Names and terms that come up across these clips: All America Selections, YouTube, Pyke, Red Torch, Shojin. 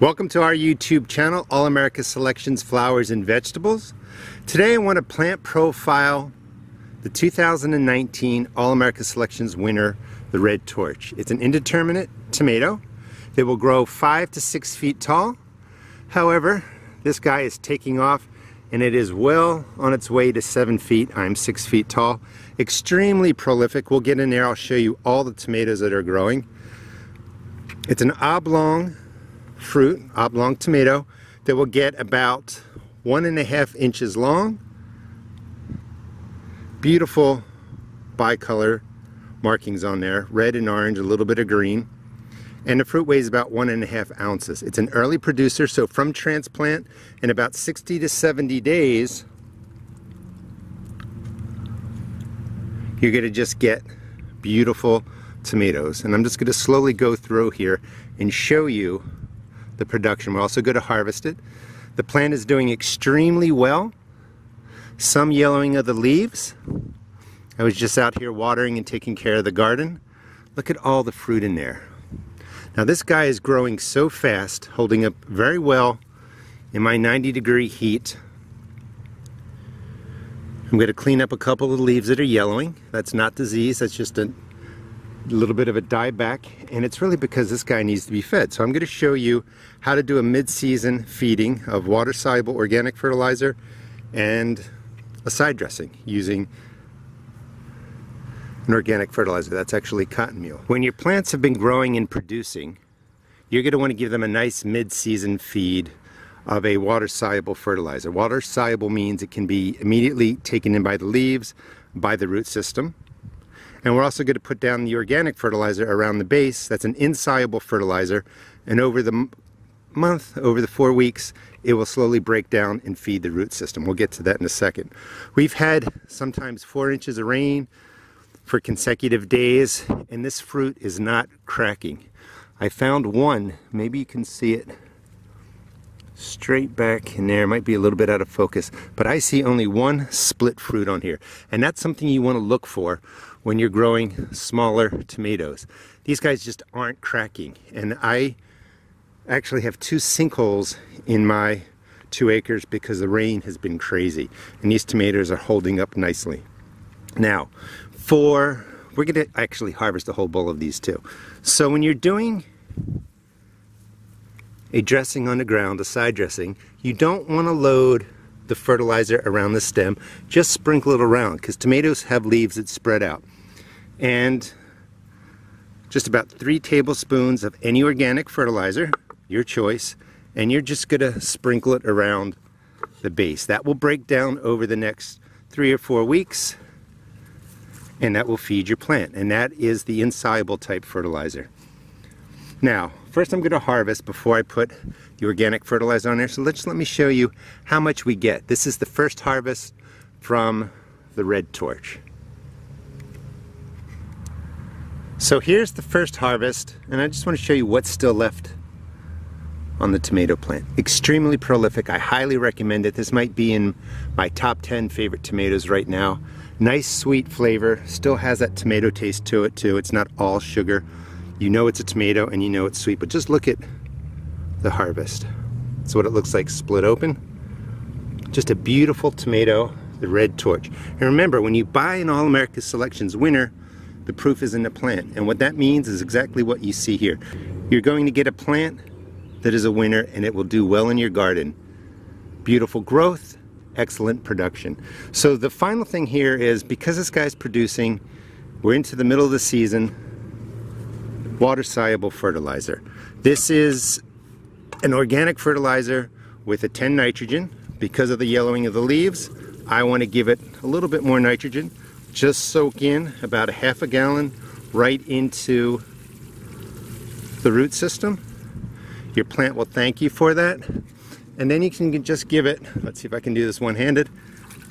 Welcome to our YouTube channel, All America Selections Flowers and Vegetables. Today I want to plant profile the 2019 All America Selections winner, the Red Torch. It's an indeterminate tomato that will grow 5 to 6 feet tall. However, this guy is taking off and it is well on its way to 7 feet. I'm 6 feet tall. Extremely prolific. We'll get in there. I'll show you all the tomatoes that are growing. It's an oblong fruit, oblong tomato, that will get about 1.5 inches long. Beautiful bicolor markings on there, red and orange, a little bit of green. And the fruit weighs about 1.5 ounces. It's an early producer, so from transplant in about 60 to 70 days, you're going to just get beautiful tomatoes. And I'm just going to slowly go through here and show you the production. We're also going to harvest it. The plant is doing extremely well. Some yellowing of the leaves. I was just out here watering and taking care of the garden. Look at all the fruit in there. Now this guy is growing so fast, holding up very well in my 90-degree heat. I'm going to clean up a couple of leaves that are yellowing. That's not disease, that's just a little bit of a dieback, and it's really because this guy needs to be fed. So I'm going to show you how to do a mid-season feeding of water-soluble organic fertilizer and a side dressing using an organic fertilizer. That's actually cotton meal. When your plants have been growing and producing, you're going to want to give them a nice mid-season feed of a water-soluble fertilizer. Water-soluble means it can be immediately taken in by the leaves, by the root system. And we're also going to put down the organic fertilizer around the base. That's an insoluble fertilizer, and over the month, over the 4 weeks, it will slowly break down and feed the root system. We'll get to that in a second. We've had sometimes 4 inches of rain for consecutive days, and this fruit is not cracking. I found one, maybe you can see it straight back in there. It might be a little bit out of focus, but I see only one split fruit on here, and that's something you want to look for when you're growing smaller tomatoes. These guys just aren't cracking, and I actually have two sinkholes in my 2 acres because the rain has been crazy, and these tomatoes are holding up nicely. Now, we're going to actually harvest a whole bowl of these too. So when you're doing a dressing on the ground, a side dressing, you don't want to load the fertilizer around the stem, just sprinkle it around, because tomatoes have leaves that spread out. And just about 3 tablespoons of any organic fertilizer, your choice, and you're just going to sprinkle it around the base. That will break down over the next 3 or 4 weeks, and that will feed your plant, and that is the insoluble type fertilizer. Now, first I'm going to harvest before I put the organic fertilizer on there, so let me show you how much we get. This is the first harvest from the Red Torch. So here's the first harvest, and I just want to show you what's still left on the tomato plant. Extremely prolific. I highly recommend it. This might be in my top 10 favorite tomatoes right now. Nice sweet flavor, still has that tomato taste to it too. It's not all sugar. You know it's a tomato and you know it's sweet, but just look at the harvest. That's what it looks like split open. Just a beautiful tomato, the Red Torch. And remember, when you buy an All America Selections winner, the proof is in the plant. And what that means is exactly what you see here. You're going to get a plant that is a winner, and it will do well in your garden. Beautiful growth, excellent production. So the final thing here is, because this guy's producing, we're into the middle of the season, water-soluble fertilizer. This is an organic fertilizer with a 10 nitrogen. Because of the yellowing of the leaves, I want to give it a little bit more nitrogen. Just soak in about 1/2 gallon right into the root system. Your plant will thank you for that. And then you can just give it, let's see if I can do this one-handed,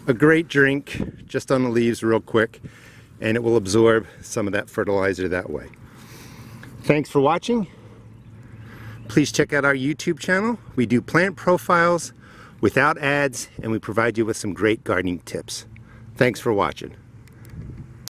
a great drink just on the leaves real quick, and it will absorb some of that fertilizer that way. Thanks for watching. Please check out our YouTube channel. We do plant profiles without ads, and we provide you with some great gardening tips. Thanks for watching.